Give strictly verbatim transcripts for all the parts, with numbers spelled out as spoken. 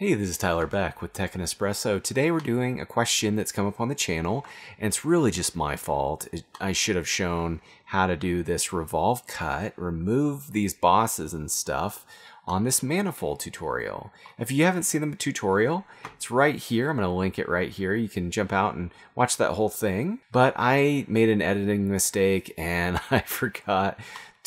Hey, this is Tyler Beck with Tech and Espresso. Today we're doing a question that's come up on the channel, and it's really just my fault. It, I should have shown how to do this revolve cut, remove these bosses and stuff on this manifold tutorial. If you haven't seen the tutorial, it's right here. I'm going to link it right here. You can jump out and watch that whole thing. But I made an editing mistake and I forgot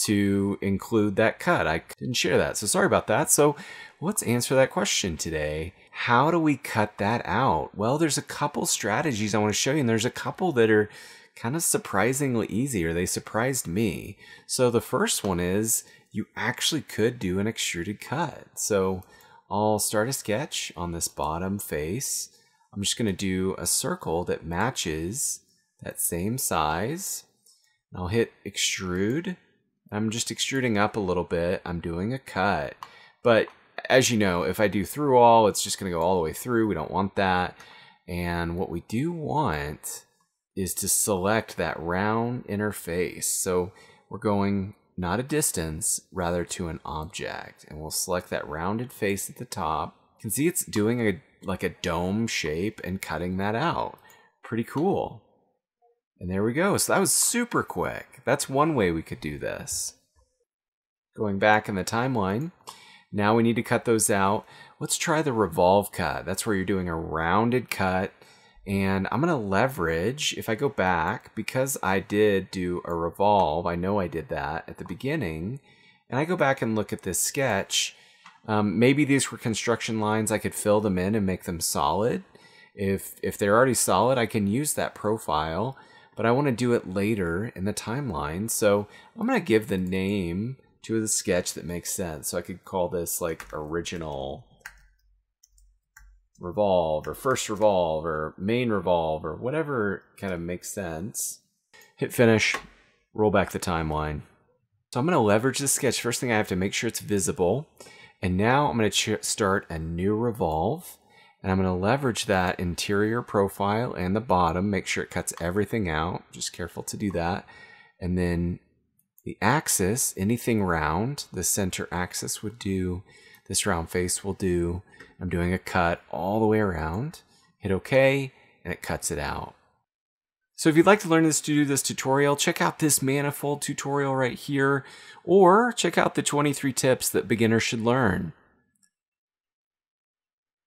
to include that cut. I didn't share that, so sorry about that. So let's answer that question today. How do we cut that out? Well, there's a couple strategies I want to show you, and there's a couple that are kind of surprisingly easy, or they surprised me. So the first one is you actually could do an extruded cut. So I'll start a sketch on this bottom face. I'm just going to do a circle that matches that same size. I'll hit extrude. I'm just extruding up a little bit. I'm doing a cut. But as you know, if I do through all, it's just going to go all the way through. We don't want that. And what we do want is to select that round interface. So we're going not a distance, rather to an object. And we'll select that rounded face at the top. You can see it's doing a like a dome shape and cutting that out. Pretty cool. And there we go. So that was super quick. That's one way we could do this. Going back in the timeline, now we need to cut those out. Let's try the revolve cut. That's where you're doing a rounded cut. And I'm going to leverage, if I go back, because I did do a revolve, I know I did that at the beginning, and I go back and look at this sketch, um, maybe these were construction lines, I could fill them in and make them solid. If, if they're already solid, I can use that profile. But I want to do it later in the timeline. So I'm going to give the name to the sketch that makes sense. So I could call this like original revolve or first revolve or main revolve or whatever kind of makes sense. Hit finish, roll back the timeline. So I'm going to leverage the sketch. First thing I have to make sure it's visible. And now I'm going to start a new revolve. And I'm going to leverage that interior profile and the bottom, make sure it cuts everything out. Just careful to do that. And then the axis, anything round, the center axis would do, this round face will do. I'm doing a cut all the way around. Hit OK, and it cuts it out. So if you'd like to learn this to do this tutorial, check out this manifold tutorial right here, or check out the twenty-three tips that beginners should learn.